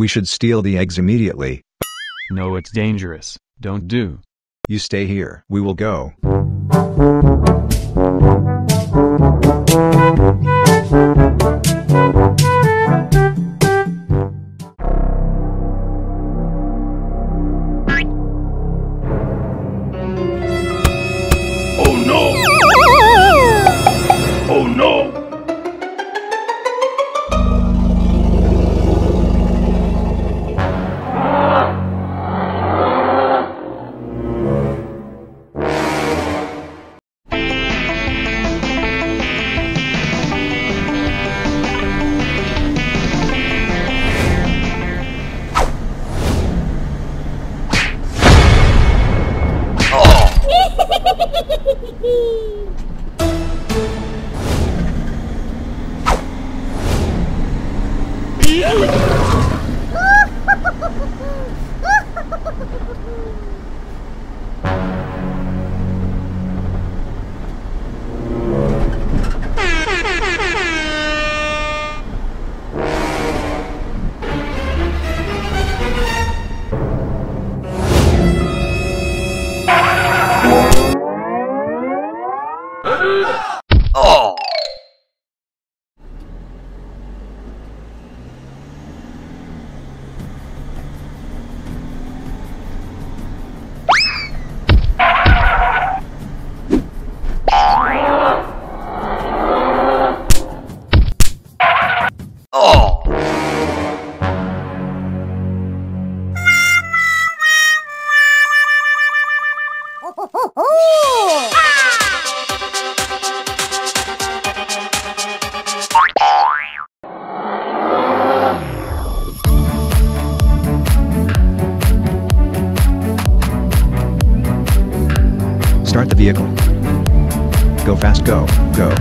We should steal the eggs immediately. No, it's dangerous. Don't do. You stay here. We will go. Start the vehicle. Go fast, go, go.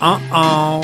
Uh-oh.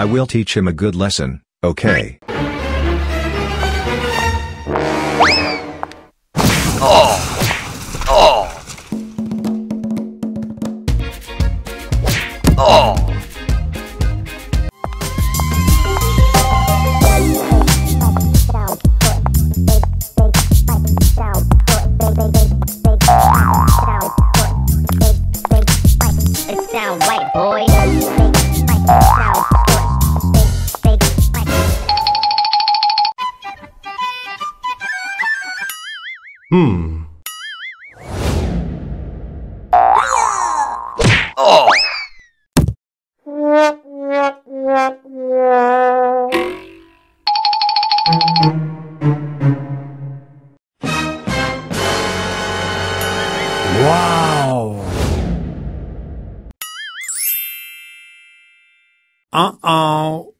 I will teach him a good lesson, okay? white boy. Big white boy. Big white boy. Oh. Wow. Uh-oh.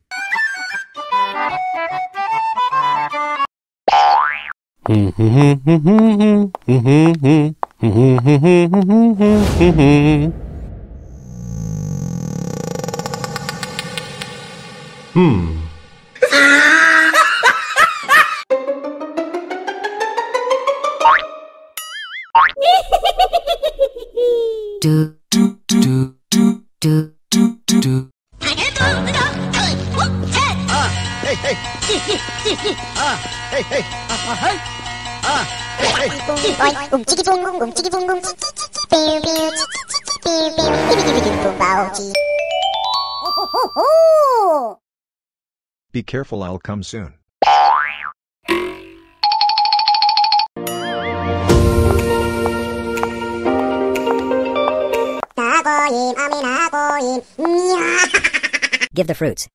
Do do do do do do do. Be careful, I'll come soon. Give the fruits.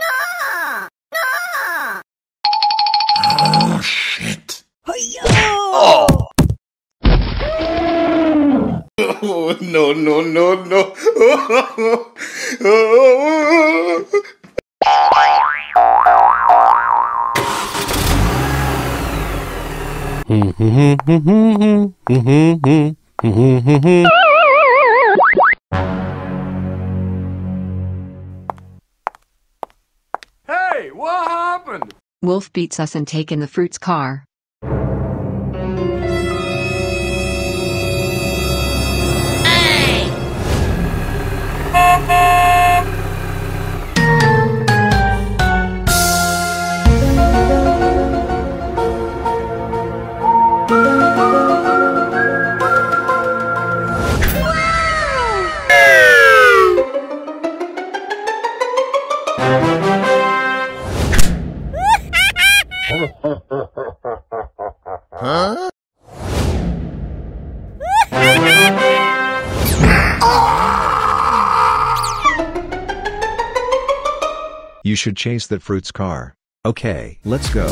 No! No! Oh, shit. Oh. Oh, no, no, no, no. Oh. Hey, what happened? Wolf beats us and taken the fruit's car. Huh? You should chase that fruit's car. Okay, let's go.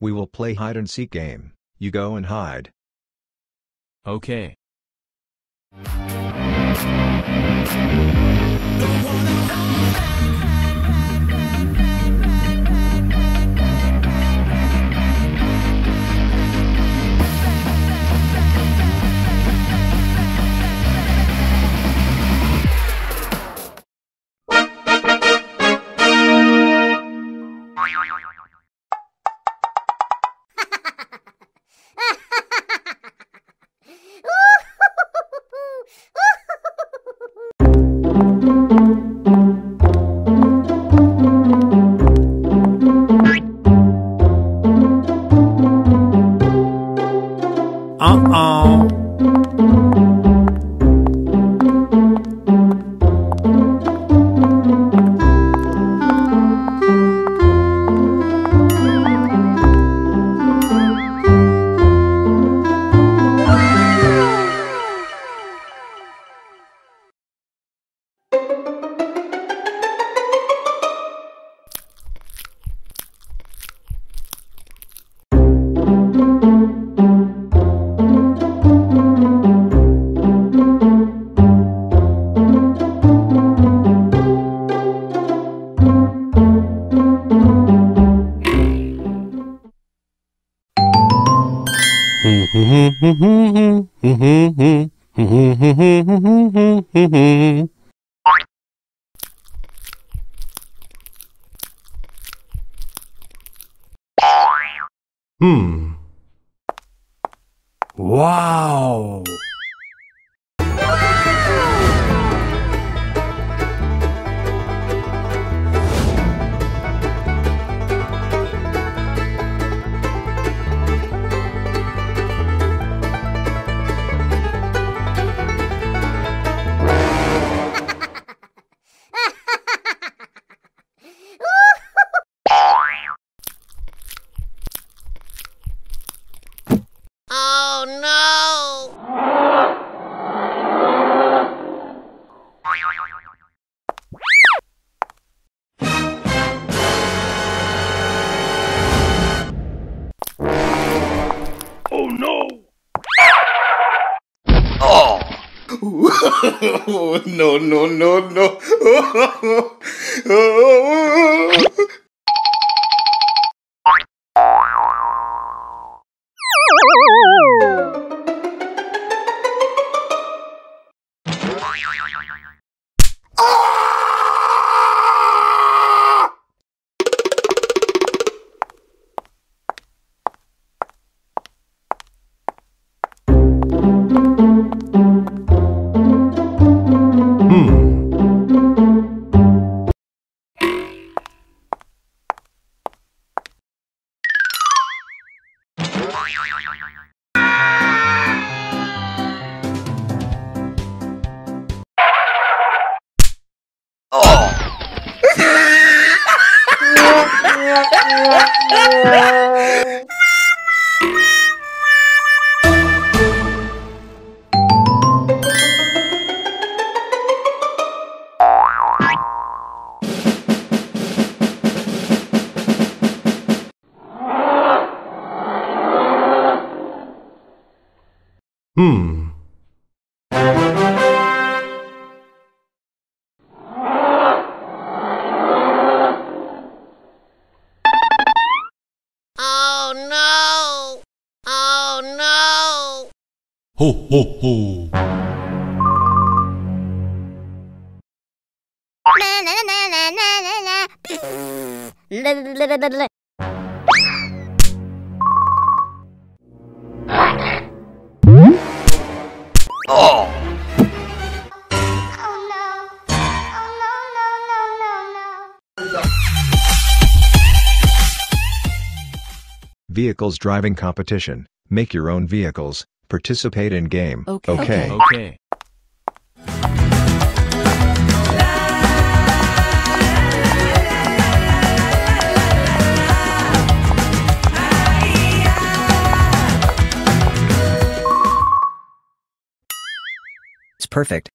We will play hide and seek game. You go and hide. Okay. Wow. Oh, no, no, no, no. Ho, ho, ho. La la la la la la la. La la la la la. Vehicles driving competition. Make your own vehicles. Participate in game. Okay. It's perfect.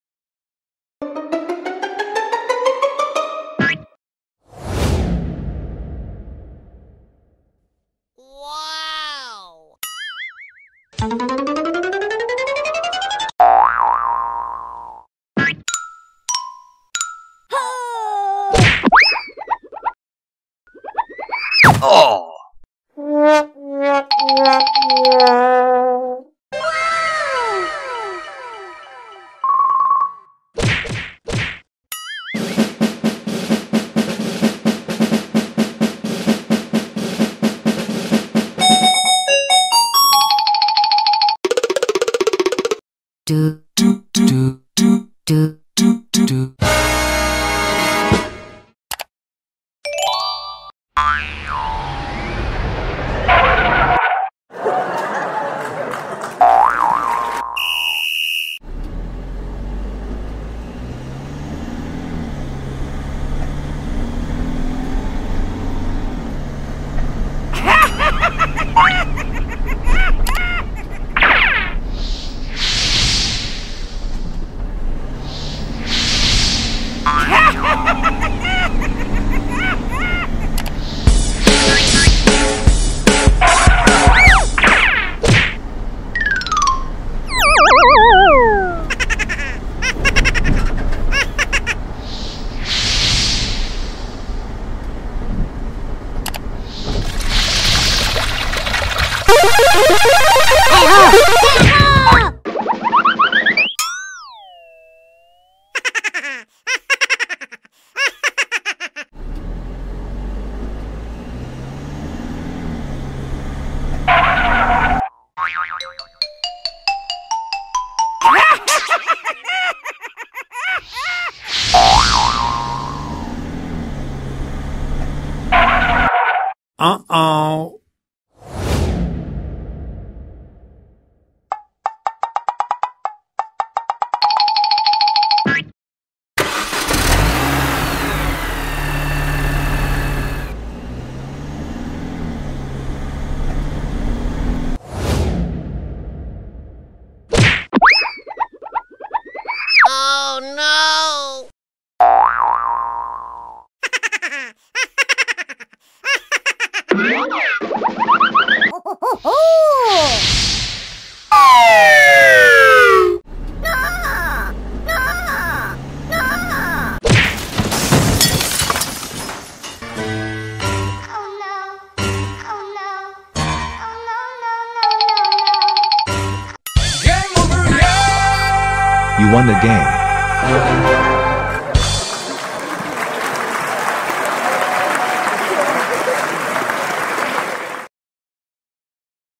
Uh-oh. You won the game.